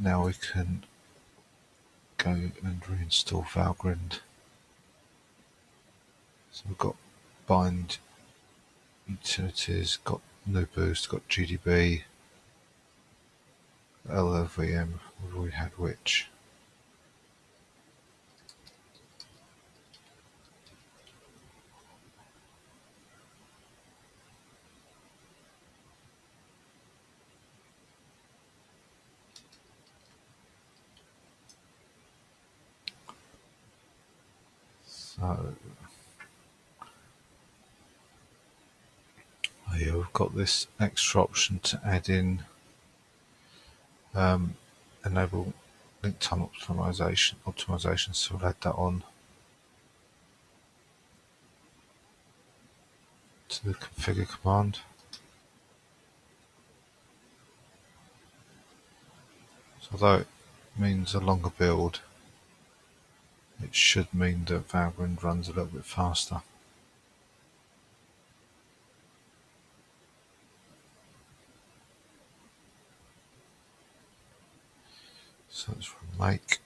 now we can go and reinstall Valgrind. So we've got bind utilities, got no boost, got GDB, LLVM, we've already had which. So, yeah, we've got this extra option to add in enable link time optimization, so we'll add that on to the configure command. So although it means a longer build, it should mean that Valgrind runs a little bit faster. So it's from Lake.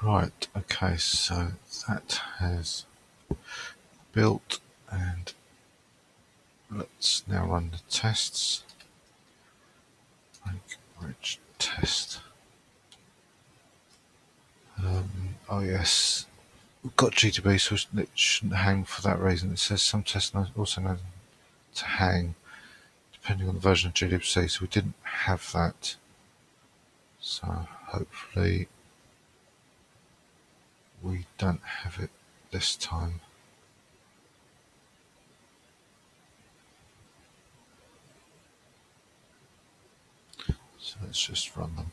Right, okay, so that has built, and let's now run the tests. Make bridge test. Oh yes, we've got GDB, so it shouldn't hang for that reason. It says some tests also know to hang depending on the version of GDB, so we didn't have that. So hopefully we don't have it this time. So let's just run them.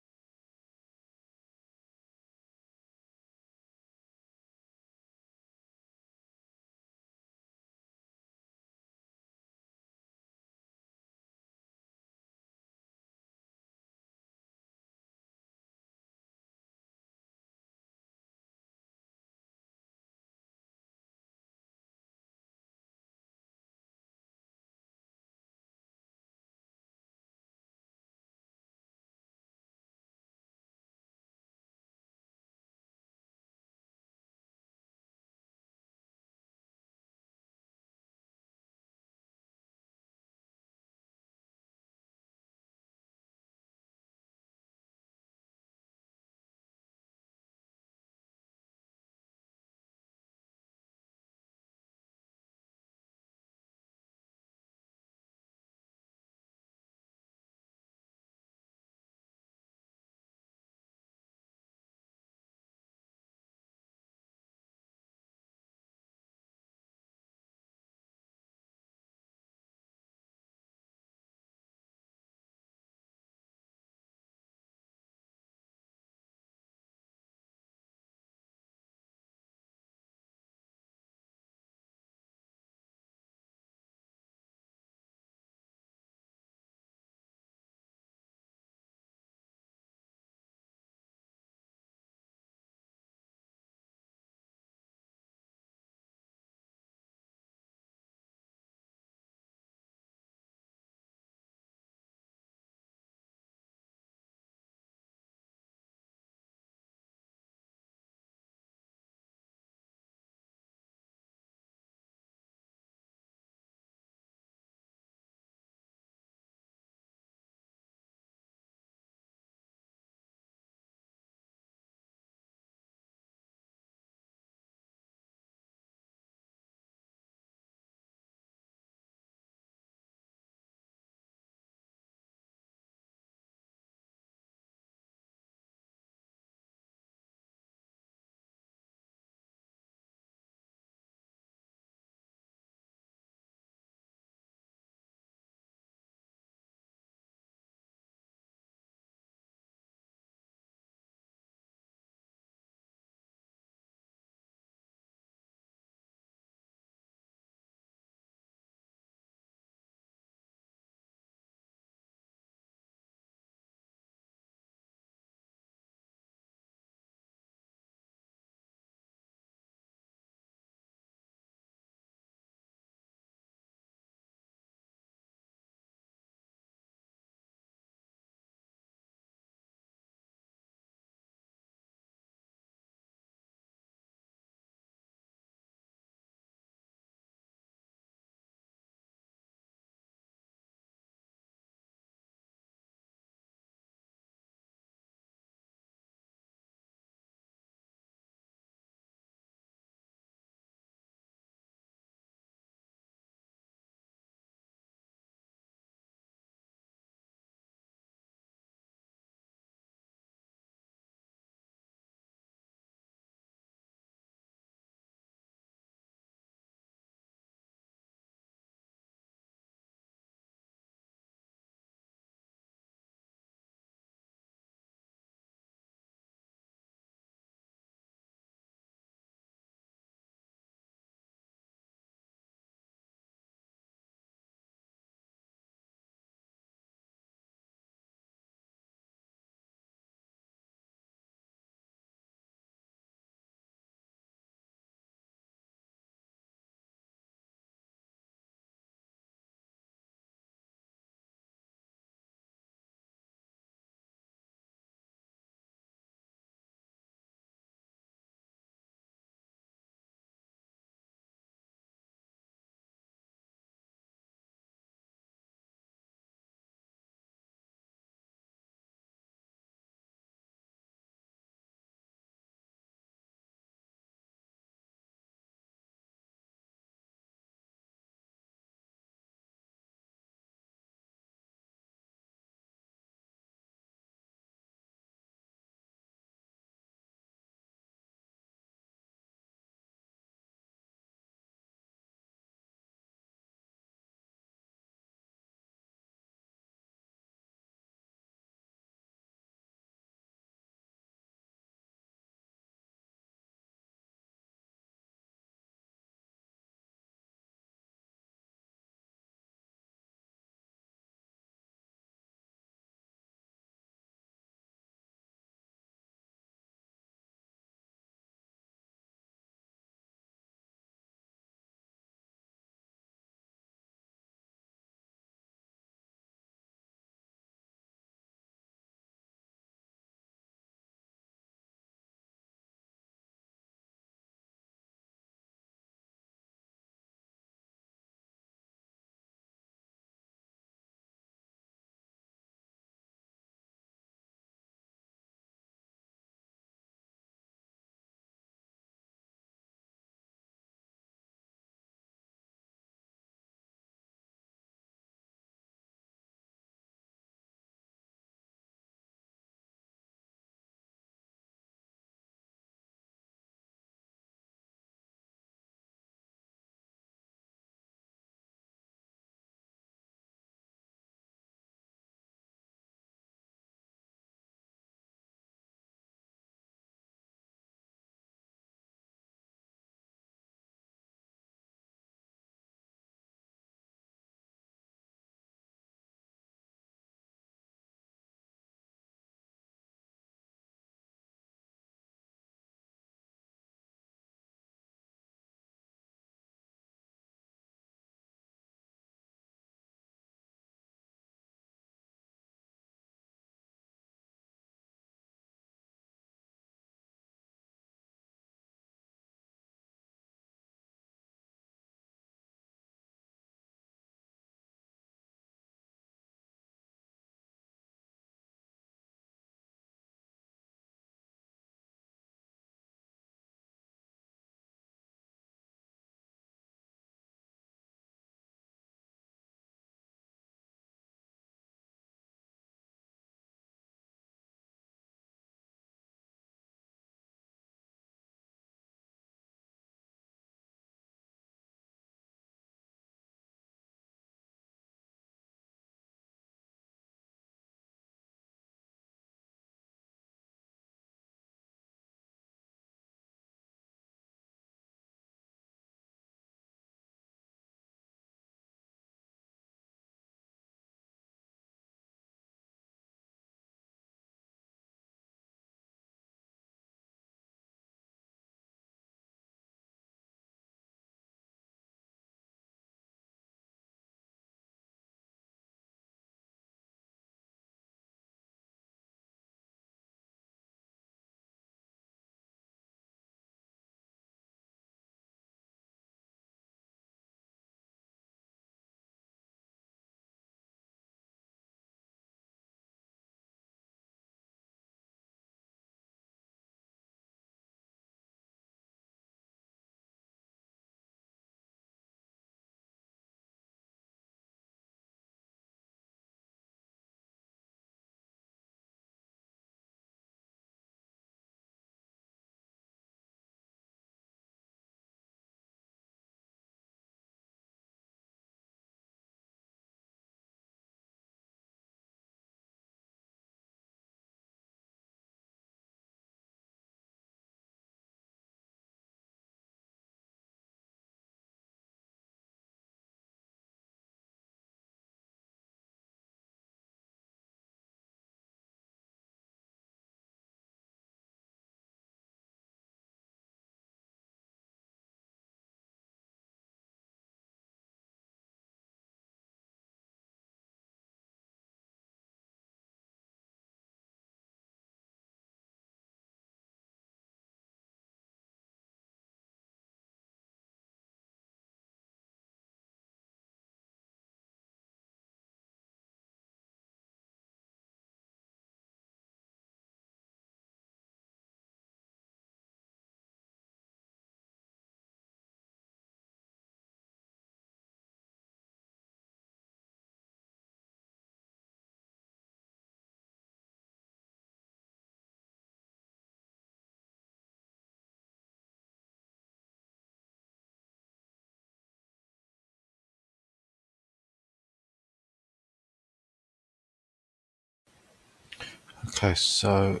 Okay, so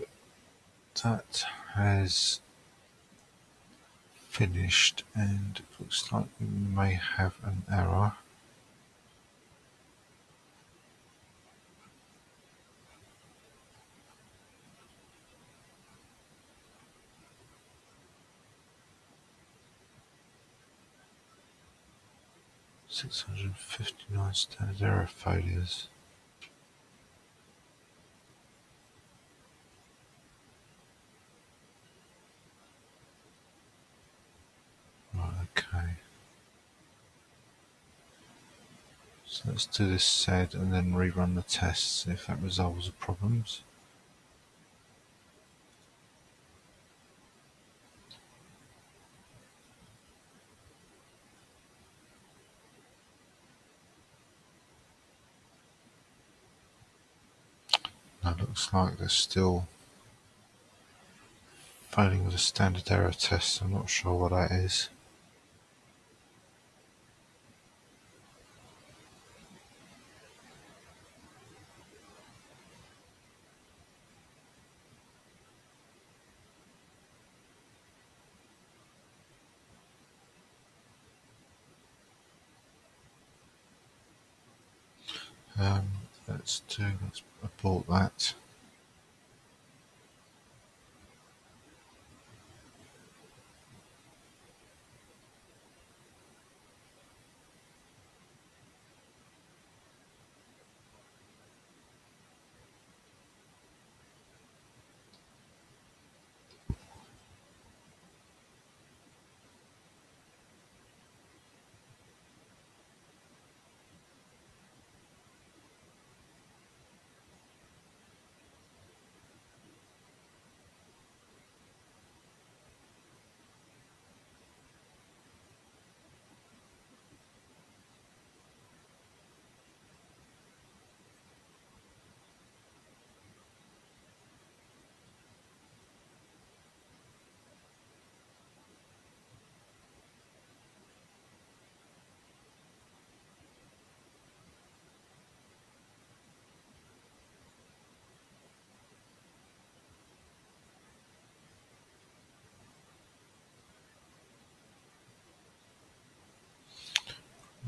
that has finished, and it looks like we may have an error. $659 standard error failures. Right, okay. So let's do this SAD and then rerun the tests, see if that resolves the problems. Looks like they're still failing with a standard error test. I'm not sure what that is. Let's abort that.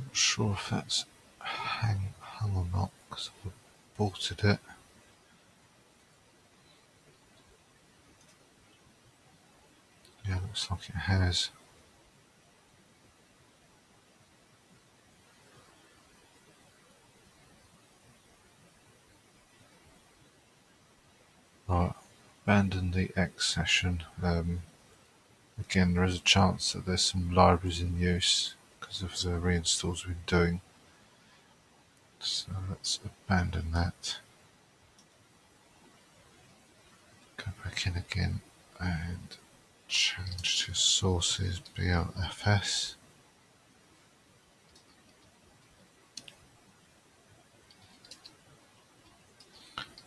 Not sure if that's hung or not, because I've aborted it. Yeah, looks like it has. Right, abandon the X session. Again, there is a chance that there's some libraries in use because of the reinstalls we've been doing. So let's abandon that. Go back in again and change to sources BLFS.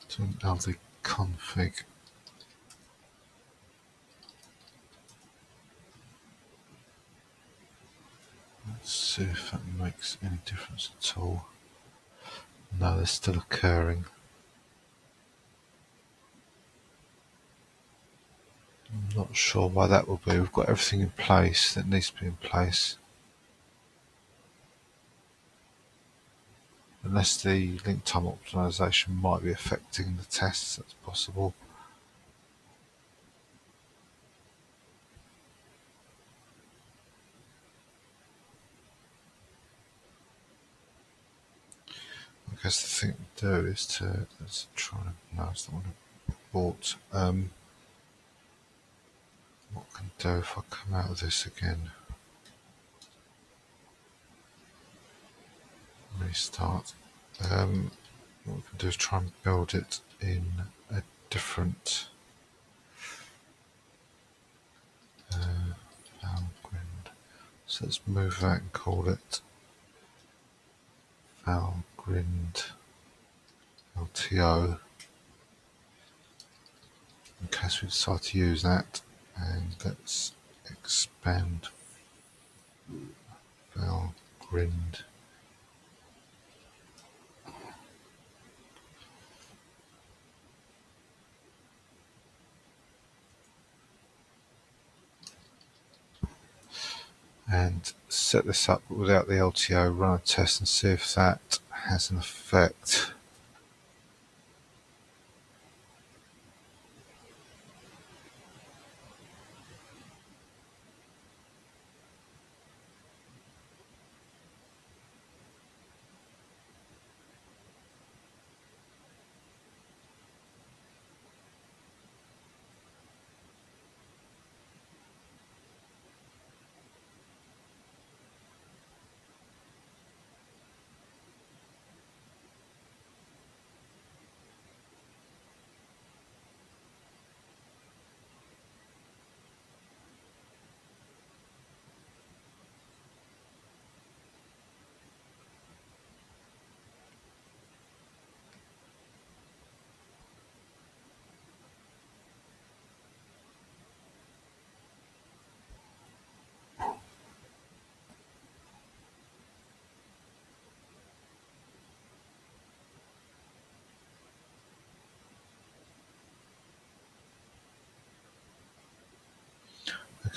To an LTO config. Let's see if that makes any difference at all. No, they're still occurring. I'm not sure why that will be. We've got everything in place that needs to be in place. Unless the link time optimization might be affecting the tests, that's possible. I guess the thing to do is to it's not want to abort. What can I do if I come out of this again? Restart. What we can do is try and build it in a different Valgrind. So let's move that and call it Valgrind LTO in case we decide to use that. And let's expand Valgrind. and set this up without the LTO, run a test and see if that has an effect.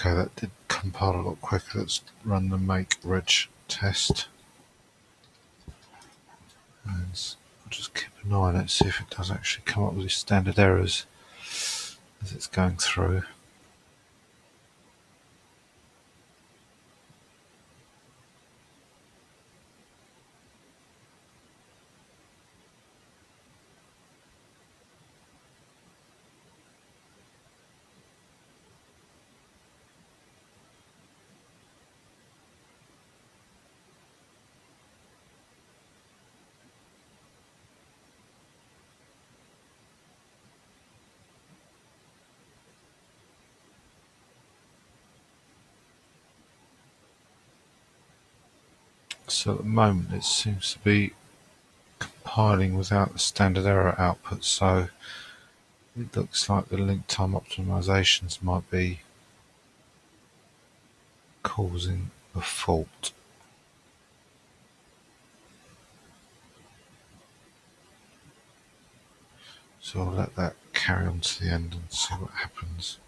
Okay, that did compile a lot quicker. Let's run the make reg test. And I'll just keep an eye on it, see if it does actually come up with these standard errors as it's going through. So at the moment it seems to be compiling without the standard error output, so it looks like the link time optimizations might be causing a fault. So I'll let that carry on to the end and see what happens.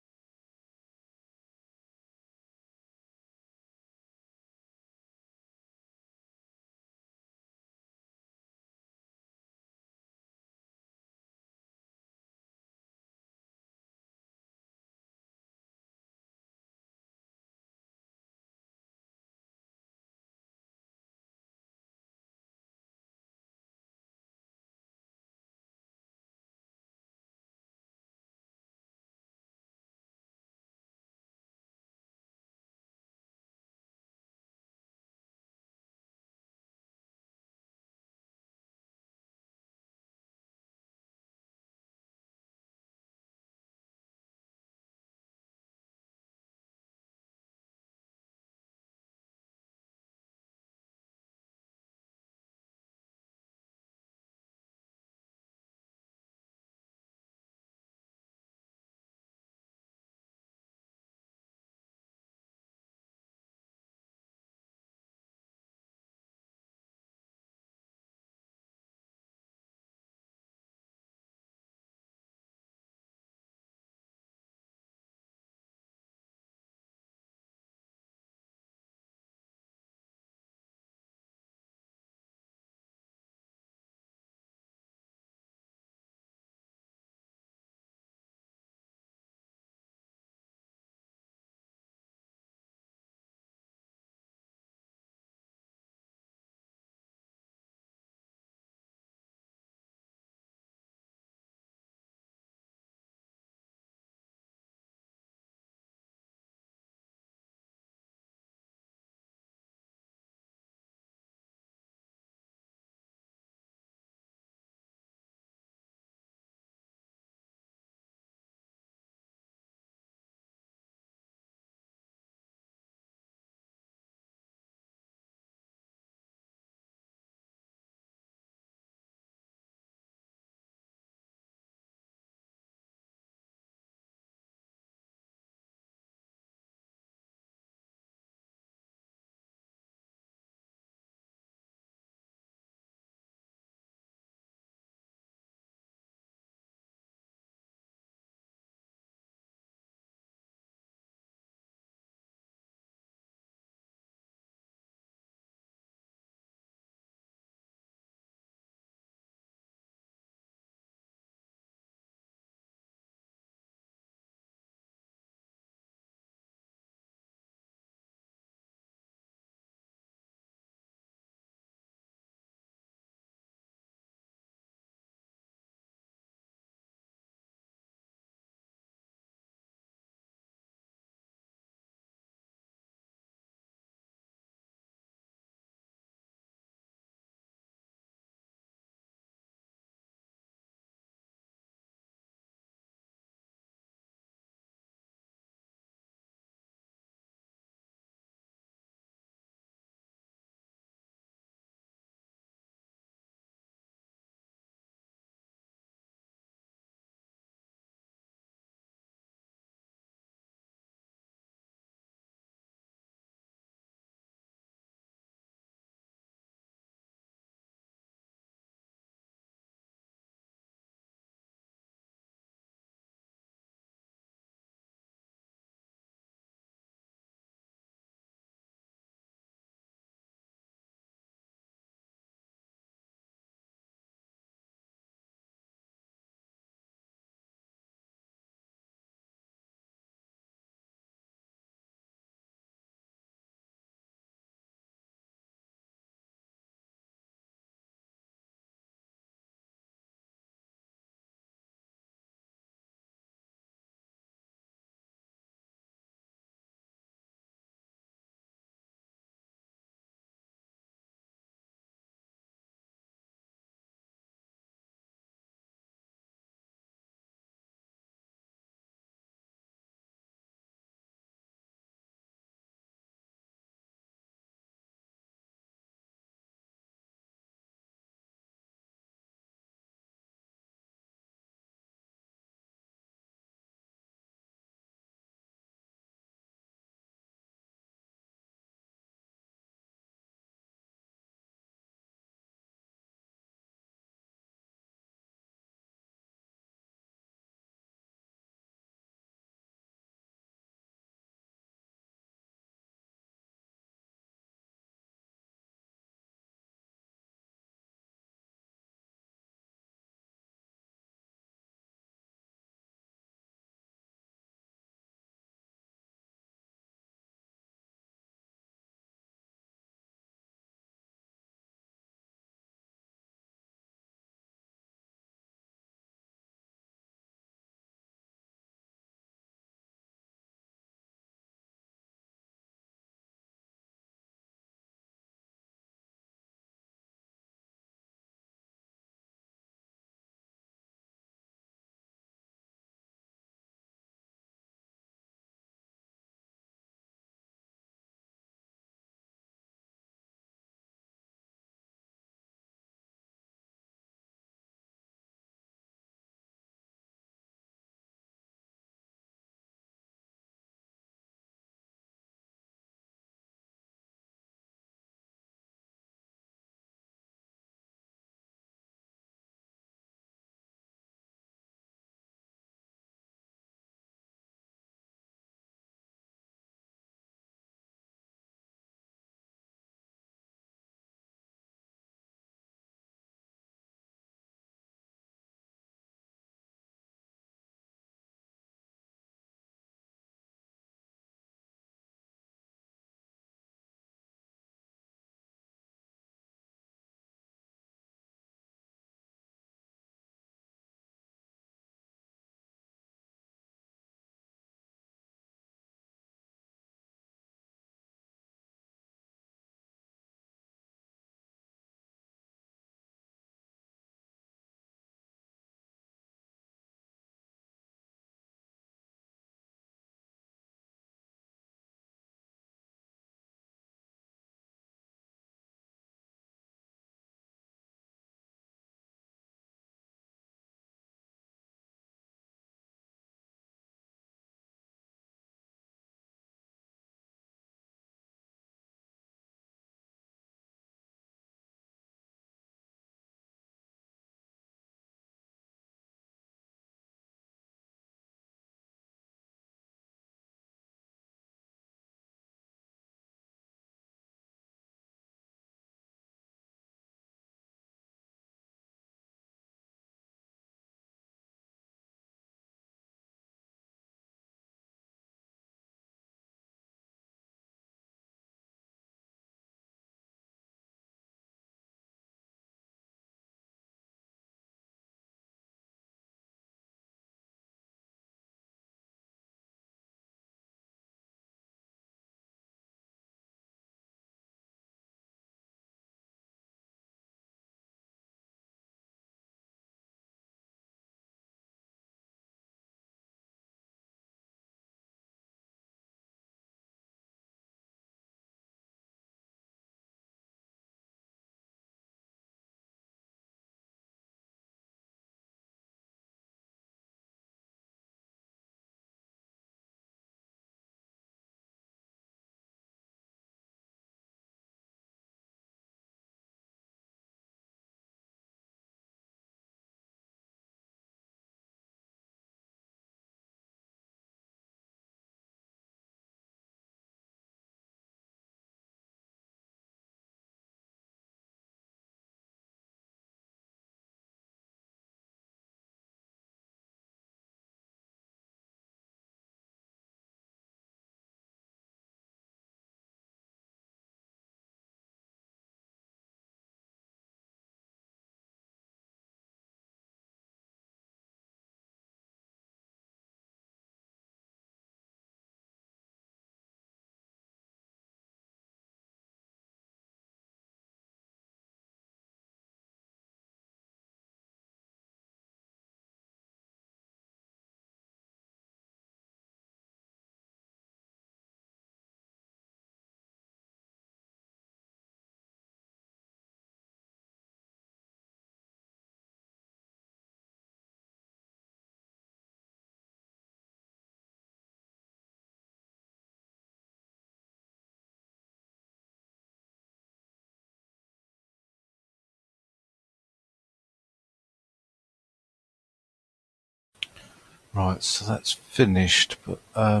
Right, so that's finished, but I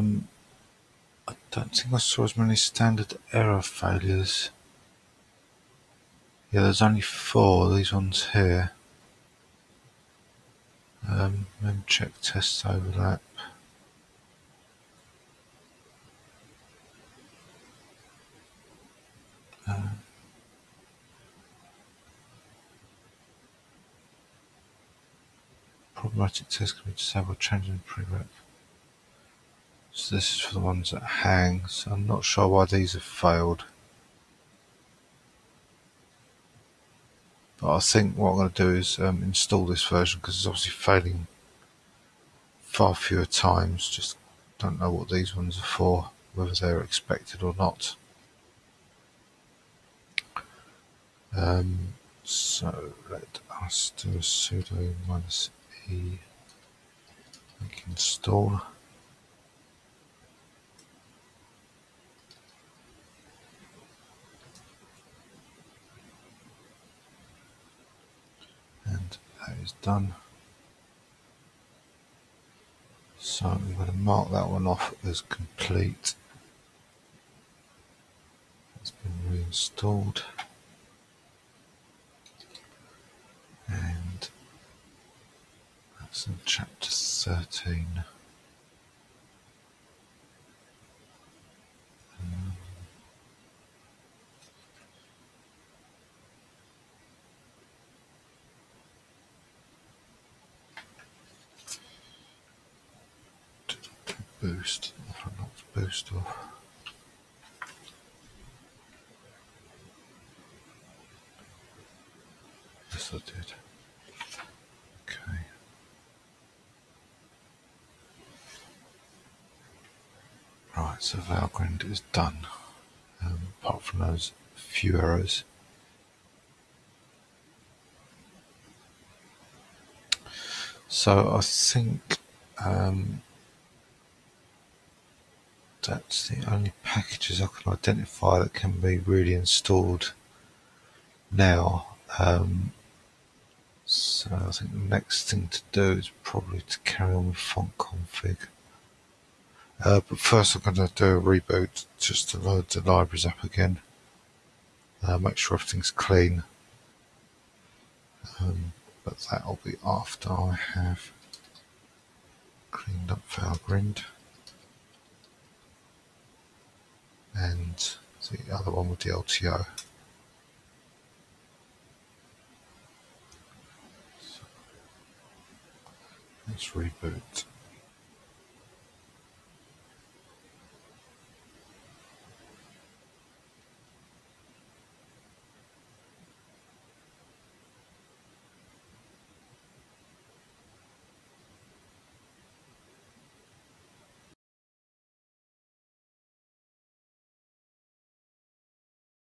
don't think I saw as many standard error failures. Yeah, there's only 4, these ones here. Mem check test overlap. Problematic test can be disabled, changing prereq. So this is for the ones that hang, so I'm not sure why these have failed. But I think what I'm going to do is install this version, because it's obviously failing far fewer times. Just don't know what these ones are for, whether they're expected or not. So let us do a sudo -e click install. And that is done. So I'm going to mark that one off as complete. It's been reinstalled. And that's in chapter 13. Boost, I don't know what to boost off. Yes, I did. Okay. Right, so Valgrind is done. Apart from those few errors. So I think that's the only packages I can identify that can be really installed now. So I think the next thing to do is probably to carry on with fontconfig. But first I'm going to do a reboot just to load the libraries up again. Make sure everything's clean. But that'll be after I have cleaned up Valgrind. And the other one with the LTO. So let's reboot.